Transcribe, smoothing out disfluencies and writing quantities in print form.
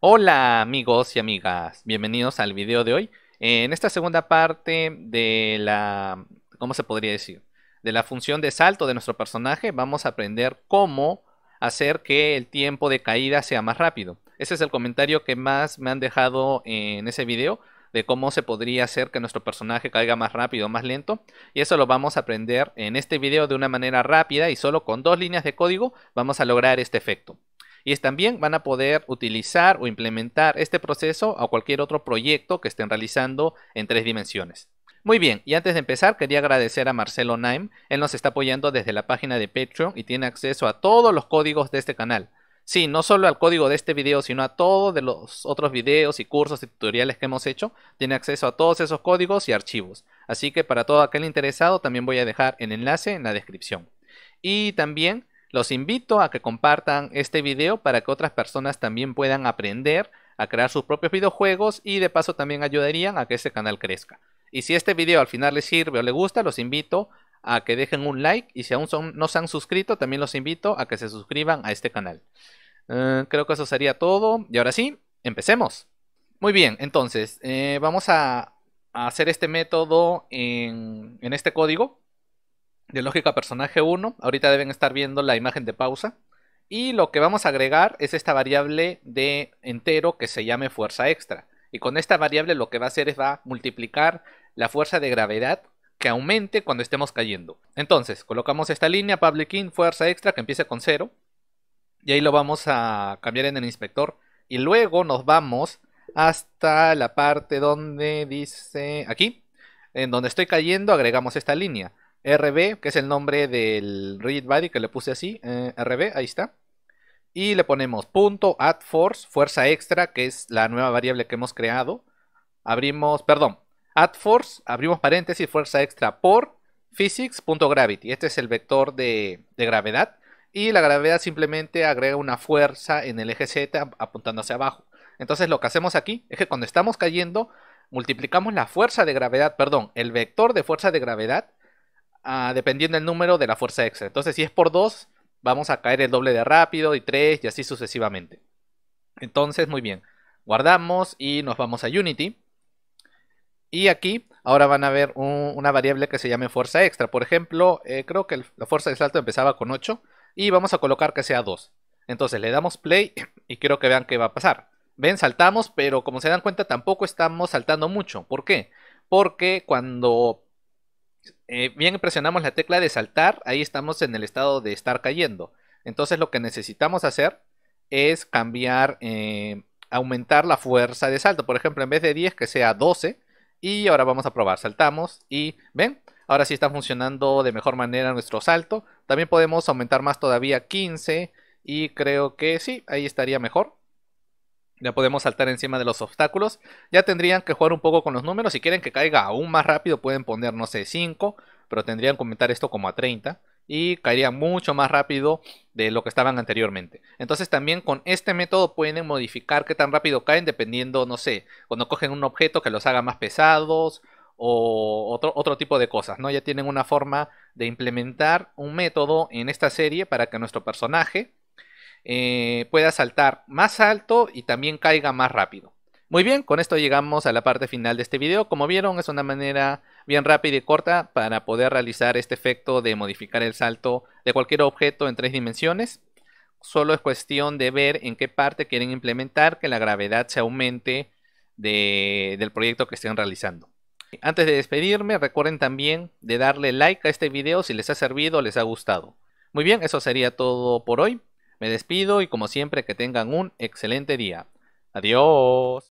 Hola amigos y amigas, bienvenidos al video de hoy. En esta segunda parte de la, ¿cómo se podría decir? De la función de salto de nuestro personaje, vamos a aprender cómo hacer que el tiempo de caída sea más rápido. Ese es el comentario que más me han dejado en ese video, de cómo se podría hacer que nuestro personaje caiga más rápido o más lento. Y eso lo vamos a aprender en este video de una manera rápida y solo con 2 líneas de código vamos a lograr este efecto. Y también van a poder utilizar o implementar este proceso a cualquier otro proyecto que estén realizando en 3 dimensiones. Muy bien, y antes de empezar quería agradecer a Marcelo Naim. Él nos está apoyando desde la página de Patreon y tiene acceso a todos los códigos de este canal. Sí, no solo al código de este video, sino a todos de los otros videos y cursos y tutoriales que hemos hecho. Tiene acceso a todos esos códigos y archivos. Así que para todo aquel interesado también voy a dejar el enlace en la descripción. Y también los invito a que compartan este video para que otras personas también puedan aprender a crear sus propios videojuegos y de paso también ayudarían a que este canal crezca. Y si este video al final les sirve o les gusta, los invito a que dejen un like, y si aún no se han suscrito, también los invito a que se suscriban a este canal. Creo que eso sería todo, y ahora sí, empecemos. Muy bien, entonces vamos a hacer este método en este código de lógica personaje 1. Ahorita deben estar viendo la imagen de pausa, y lo que vamos a agregar es esta variable de entero que se llame fuerza extra, y con esta variable lo que va a hacer es va a multiplicar la fuerza de gravedad que aumente cuando estemos cayendo. Entonces colocamos esta línea public in fuerza extra que empiece con 0, y ahí lo vamos a cambiar en el inspector, y luego nos vamos hasta la parte donde dice aquí, en donde estoy cayendo, agregamos esta línea RB, que es el nombre del rigid body que le puse así, RB, ahí está, y le ponemos .addForce, fuerza extra, que es la nueva variable que hemos creado. Abrimos, perdón, addForce, abrimos paréntesis, fuerza extra por physics.gravity. Este es el vector de gravedad, y la gravedad simplemente agrega una fuerza en el eje Z apuntando hacia abajo. Entonces lo que hacemos aquí es que cuando estamos cayendo multiplicamos la fuerza de gravedad, perdón, el vector de fuerza de gravedad, dependiendo del número de la fuerza extra. Entonces si es por 2 vamos a caer el doble de rápido, y 3, y así sucesivamente. Entonces muy bien, guardamos y nos vamos a Unity, y aquí ahora van a ver una variable que se llame fuerza extra. Por ejemplo, creo que la fuerza de salto empezaba con 8, y vamos a colocar que sea 2. Entonces le damos play y quiero que vean qué va a pasar. Ven, saltamos, pero como se dan cuenta tampoco estamos saltando mucho. ¿Por qué? Porque cuando bien presionamos la tecla de saltar, ahí estamos en el estado de estar cayendo. Entonces lo que necesitamos hacer es cambiar, aumentar la fuerza de salto. Por ejemplo, en vez de 10 que sea 12, y ahora vamos a probar. Saltamos y ven, ahora sí está funcionando de mejor manera nuestro salto. También podemos aumentar más todavía, 15, y creo que sí, ahí estaría mejor. Ya podemos saltar encima de los obstáculos. Ya tendrían que jugar un poco con los números. Si quieren que caiga aún más rápido pueden poner, no sé, 5. Pero tendrían que aumentar esto como a 30. Y caería mucho más rápido de lo que estaban anteriormente. Entonces también con este método pueden modificar qué tan rápido caen. Dependiendo, no sé, cuando cogen un objeto que los haga más pesados. O otro tipo de cosas, ¿no? Ya tienen una forma de implementar un método en esta serie para que nuestro personaje pueda saltar más alto y también caiga más rápido. Muy bien, con esto llegamos a la parte final de este video. Como vieron, es una manera bien rápida y corta para poder realizar este efecto de modificar el salto de cualquier objeto en 3 dimensiones. Solo es cuestión de ver en qué parte quieren implementar que la gravedad se aumente del proyecto que estén realizando. Antes de despedirme, recuerden también de darle like a este video si les ha servido o les ha gustado. Muy bien, eso sería todo por hoy. Me despido y como siempre que tengan un excelente día. Adiós.